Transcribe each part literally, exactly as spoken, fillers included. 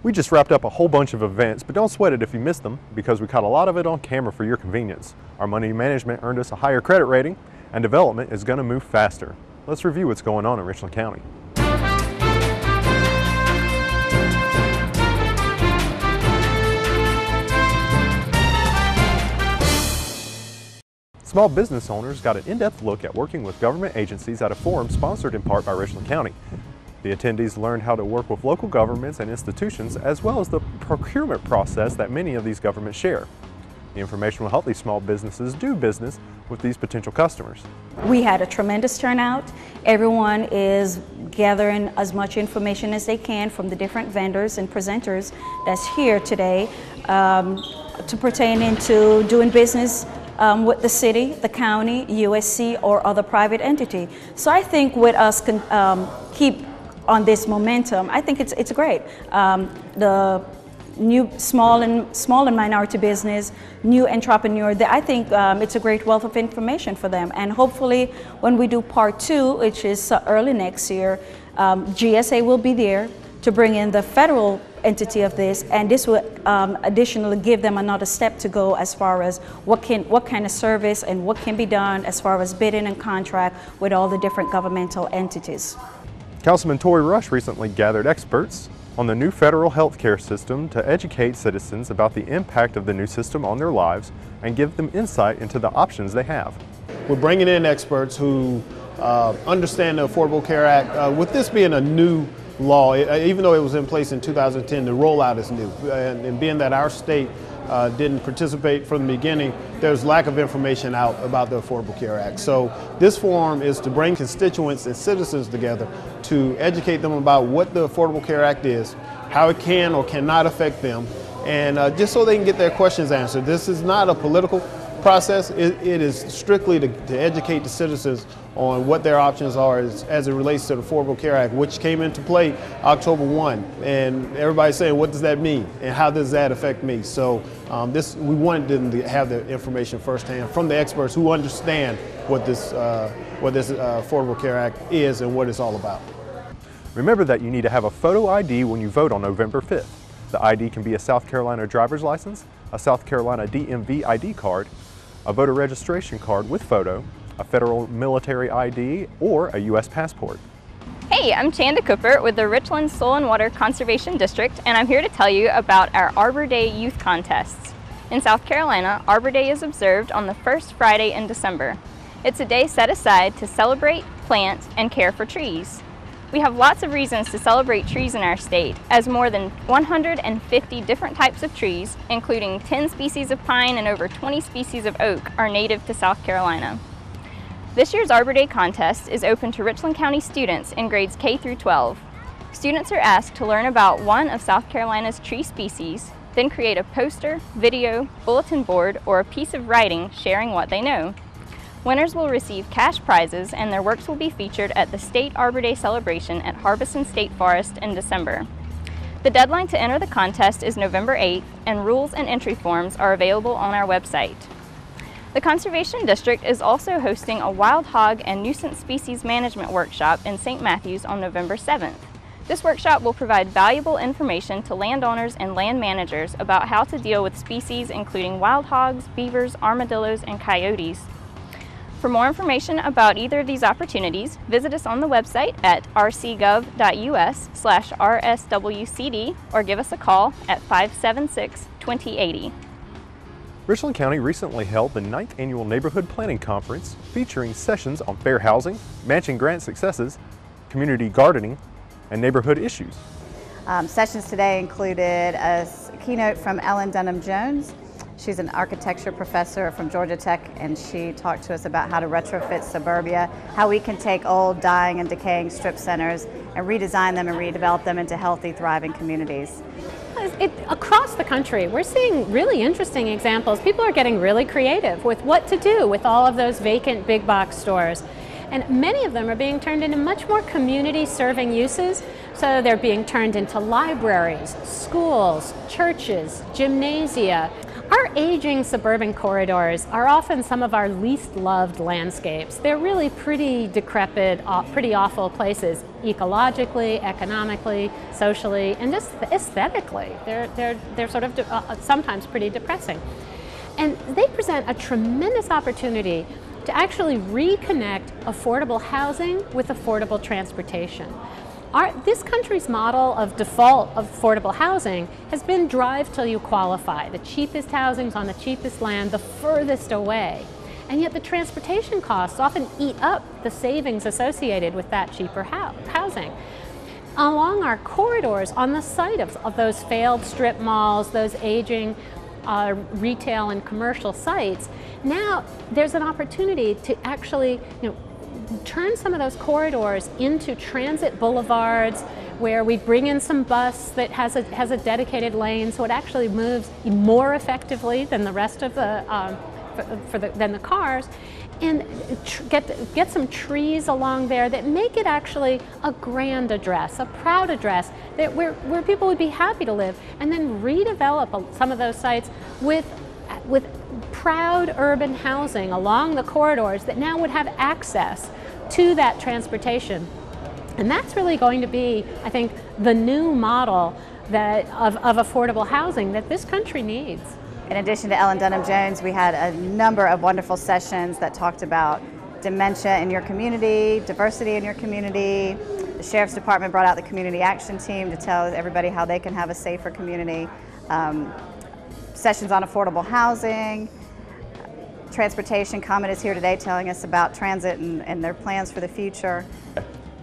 We just wrapped up a whole bunch of events, but don't sweat it if you missed them, because we caught a lot of it on camera for your convenience. Our money management earned us a higher credit rating, and development is going to move faster. Let's review what's going on in Richland County. Small business owners got an in-depth look at working with government agencies at a forum sponsored in part by Richland County. The attendees learned how to work with local governments and institutions, as well as the procurement process that many of these governments share. The information will help these small businesses do business with these potential customers. We had a tremendous turnout. Everyone is gathering as much information as they can from the different vendors and presenters that's here today um, to pertaining to doing business Um, with the city, the county, U S C, or other private entity. So I think with us can um, keep on this momentum, I think it's it's great. Um, the new small and small and minority business, new entrepreneur, the, I think um, it's a great wealth of information for them. And hopefully, when we do part two, which is early next year, um, G S A will be there to bring in the federal entity of this, and this will um, additionally give them another step to go as far as what can what kind of service and what can be done as far as bidding and contract with all the different governmental entities. Councilman Tory Rush recently gathered experts on the new federal health care system to educate citizens about the impact of the new system on their lives and give them insight into the options they have. We're bringing in experts who uh, understand the Affordable Care Act. Uh, with this being a new law, even though it was in place in two thousand ten, the rollout is new, and, and being that our state uh, didn't participate from the beginning, there's lack of information out about the Affordable Care Act. So this forum is to bring constituents and citizens together to educate them about what the Affordable Care Act is, how it can or cannot affect them, and uh, just so they can get their questions answered. This is not a political process. It, it is strictly to, to educate the citizens on what their options are as, as it relates to the Affordable Care Act, which came into play October first. And everybody's saying, what does that mean? And how does that affect me? So um, this, we wanted them to have the information firsthand from the experts who understand what this, uh, what this uh, Affordable Care Act is and what it's all about. Remember that you need to have a photo I D when you vote on November fifth. The I D can be a South Carolina driver's license, a South Carolina D M V I D card, a voter registration card with photo, a federal military I D, or a U S passport. Hey, I'm Chanda Cooper with the Richland Soil and Water Conservation District, and I'm here to tell you about our Arbor Day Youth Contests. In South Carolina, Arbor Day is observed on the first Friday in December. It's a day set aside to celebrate, plant, and care for trees. We have lots of reasons to celebrate trees in our state, as more than one hundred fifty different types of trees, including ten species of pine and over twenty species of oak, are native to South Carolina. This year's Arbor Day contest is open to Richland County students in grades K through twelve. Students are asked to learn about one of South Carolina's tree species, then create a poster, video, bulletin board, or a piece of writing sharing what they know. Winners will receive cash prizes, and their works will be featured at the State Arbor Day celebration at Harbison State Forest in December. The deadline to enter the contest is November eighth, and rules and entry forms are available on our website. The Conservation District is also hosting a wild hog and nuisance species management workshop in Saint Matthews on November seventh. This workshop will provide valuable information to landowners and land managers about how to deal with species including wild hogs, beavers, armadillos, and coyotes. For more information about either of these opportunities, visit us on the website at r c gov dot u s slash r s w c d or give us a call at five seven six, two zero eight zero. Richland County recently held the ninth Annual Neighborhood Planning Conference, featuring sessions on fair housing, matching grant successes, community gardening, and neighborhood issues. Um, sessions today included a keynote from Ellen Dunham-Jones. She's an architecture professor from Georgia Tech, and she talked to us about how to retrofit suburbia, how we can take old, dying, and decaying strip centers and redesign them and redevelop them into healthy, thriving communities. It, across the country, we're seeing really interesting examples. People are getting really creative with what to do with all of those vacant big box stores. And many of them are being turned into much more community-serving uses. So they're being turned into libraries, schools, churches, gymnasia. Our aging suburban corridors are often some of our least loved landscapes. They're really pretty decrepit, pretty awful places ecologically, economically, socially, and just aesthetically. They're, they're, they're sort of de- uh, sometimes pretty depressing. And they present a tremendous opportunity to actually reconnect affordable housing with affordable transportation. Our, this country's model of default of affordable housing has been drive till you qualify. The cheapest housing's on the cheapest land, the furthest away. And yet the transportation costs often eat up the savings associated with that cheaper ho- housing. Along our corridors, on the site of, of those failed strip malls, those aging uh, retail and commercial sites, now there's an opportunity to actually, you know, turn some of those corridors into transit boulevards where we bring in some bus that has a, has a dedicated lane, so it actually moves more effectively than the rest of the, um, for, for the than the cars, and tr- get, get some trees along there that make it actually a grand address, a proud address, that where, where people would be happy to live, and then redevelop some of those sites with with proud urban housing along the corridors that now would have access to that transportation. And that's really going to be, I think, the new model that of, of affordable housing that this country needs. In addition to Ellen Dunham-Jones, we had a number of wonderful sessions that talked about dementia in your community, diversity in your community. The Sheriff's Department brought out the Community Action Team to tell everybody how they can have a safer community. Um, sessions on affordable housing, transportation. Comet is here today telling us about transit and, and their plans for the future.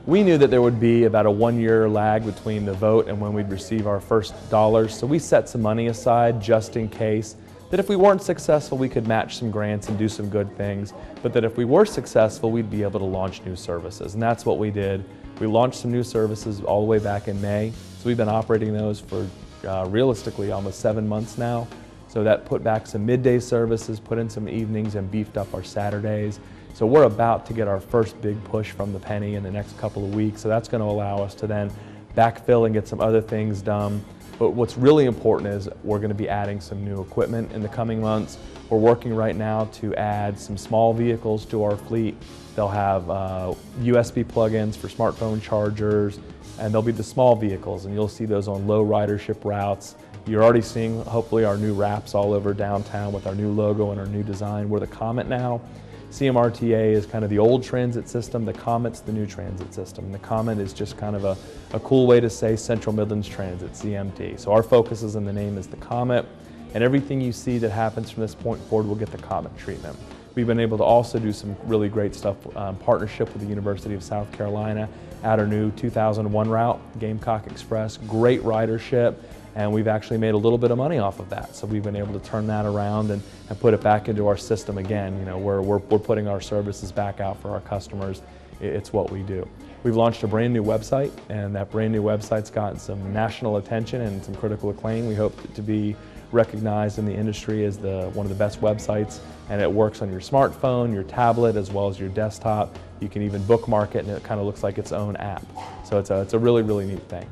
We knew that there would be about a one-year lag between the vote and when we'd receive our first dollars, so we set some money aside just in case that if we weren't successful we could match some grants and do some good things, but that if we were successful we'd be able to launch new services, and that's what we did. We launched some new services all the way back in May, so we've been operating those for uh, realistically almost seven months now. So that put back some midday services, put in some evenings, and beefed up our Saturdays. So we're about to get our first big push from the penny in the next couple of weeks. So that's going to allow us to then backfill and get some other things done. But what's really important is we're going to be adding some new equipment in the coming months. We're working right now to add some small vehicles to our fleet. They'll have uh, U S B plugins for smartphone chargers, and they'll be the small vehicles, and you'll see those on low ridership routes. You're already seeing, hopefully, our new wraps all over downtown with our new logo and our new design. We're the Comet now. C M R T A is kind of the old transit system. The Comet's the new transit system. The Comet is just kind of a, a cool way to say Central Midlands Transit, C M T. So our focus is in the name is the Comet, and everything you see that happens from this point forward will get the Comet treatment. We've been able to also do some really great stuff um, partnership with the University of South Carolina at our new two thousand one route, Gamecock Express, great ridership, and we've actually made a little bit of money off of that. So we've been able to turn that around and, and put it back into our system again. You know, we're, we're, we're putting our services back out for our customers. It's what we do. We've launched a brand new website, and that brand new website's gotten some national attention and some critical acclaim. We hope to be recognized in the industry as the one of the best websites, and it works on your smartphone, your tablet, as well as your desktop. You can even bookmark it, and it kind of looks like its own app. So it's a, it's a really, really neat thing.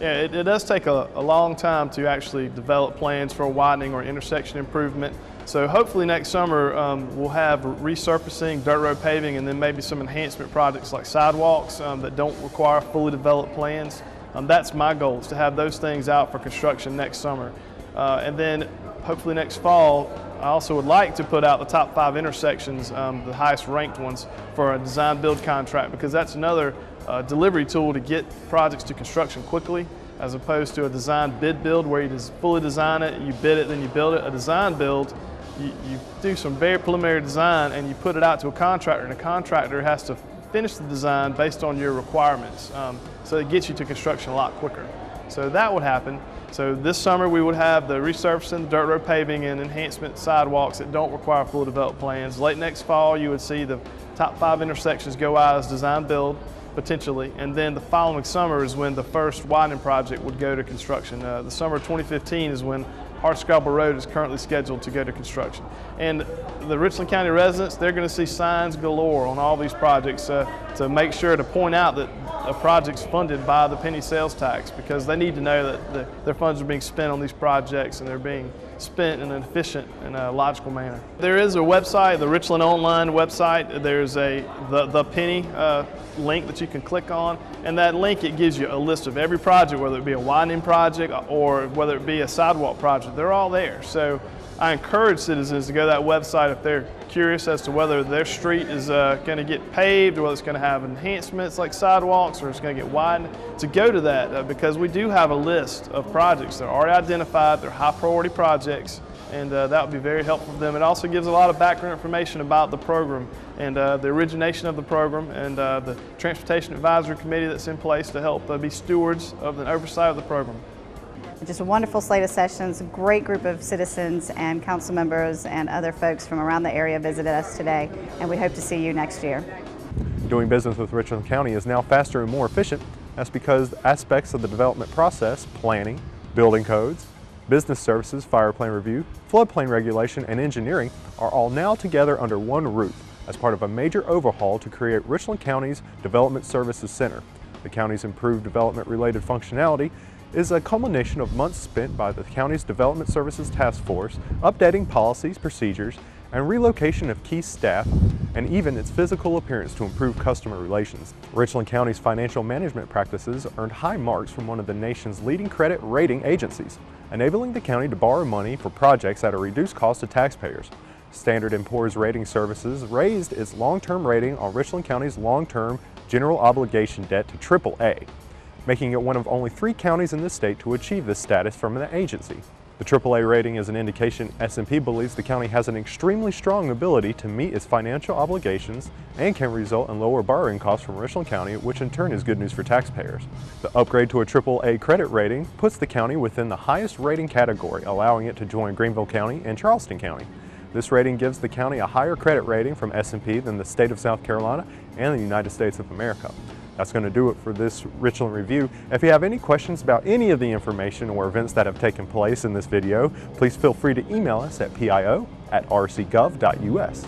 Yeah, it, it does take a, a long time to actually develop plans for widening or intersection improvement. So hopefully next summer um, we'll have resurfacing, dirt road paving, and then maybe some enhancement projects like sidewalks um, that don't require fully developed plans. Um, that's my goal, is to have those things out for construction next summer. Uh, and then hopefully next fall, I also would like to put out the top five intersections, um, the highest ranked ones, for a design build contract, because that's another Uh, delivery tool to get projects to construction quickly, as opposed to a design bid build where you just fully design it, you bid it, then you build it. A design build, you, you do some very preliminary design and you put it out to a contractor, and a contractor has to finish the design based on your requirements. Um, so it gets you to construction a lot quicker. So that would happen. So this summer we would have the resurfacing, dirt road paving, and enhancement sidewalks that don't require fully developed plans. Late next fall you would see the top five intersections go out as design build, potentially, and then the following summer is when the first widening project would go to construction. Uh, the summer of twenty fifteen is when Hard Scrabble Road is currently scheduled to go to construction. And the Richland County residents, they're going to see signs galore on all these projects uh, to make sure to point out that of projects funded by the penny sales tax, because they need to know that the, their funds are being spent on these projects and they're being spent in an efficient and a logical manner. There is a website, the Richland Online website. There's a the, the penny uh, link that you can click on, and that link, it gives you a list of every project, whether it be a widening project or whether it be a sidewalk project. They're all there. So I encourage citizens to go to that website if they're curious as to whether their street is uh, going to get paved, or whether it's going to have enhancements like sidewalks, or it's going to get widened, to go to that uh, because we do have a list of projects that are already identified. They're high priority projects, and uh, that would be very helpful for them. It also gives a lot of background information about the program and uh, the origination of the program, and uh, the Transportation Advisory Committee that's in place to help uh, be stewards of the oversight of the program. Just a wonderful slate of sessions, a great group of citizens and council members and other folks from around the area visited us today, and we hope to see you next year. Doing business with Richland County is now faster and more efficient. That's because aspects of the development process, planning, building codes, business services, fire plan review, floodplain regulation, and engineering are all now together under one roof as part of a major overhaul to create Richland County's Development Services Center. The county's improved development-related functionality is a culmination of months spent by the county's Development Services Task Force updating policies, procedures, and relocation of key staff, and even its physical appearance to improve customer relations. Richland County's financial management practices earned high marks from one of the nation's leading credit rating agencies, enabling the county to borrow money for projects at a reduced cost to taxpayers. Standard and Poor's Rating Services raised its long-term rating on Richland County's long-term general obligation debt to triple A. Making it one of only three counties in the state to achieve this status from an agency. The triple A rating is an indication S and P believes the county has an extremely strong ability to meet its financial obligations and can result in lower borrowing costs from Richland County, which in turn is good news for taxpayers. The upgrade to a triple A credit rating puts the county within the highest rating category, allowing it to join Greenville County and Charleston County. This rating gives the county a higher credit rating from S and P than the state of South Carolina and the United States of America. That's going to do it for this Richland Review. If you have any questions about any of the information or events that have taken place in this video, please feel free to email us at pio at r c gov dot u s.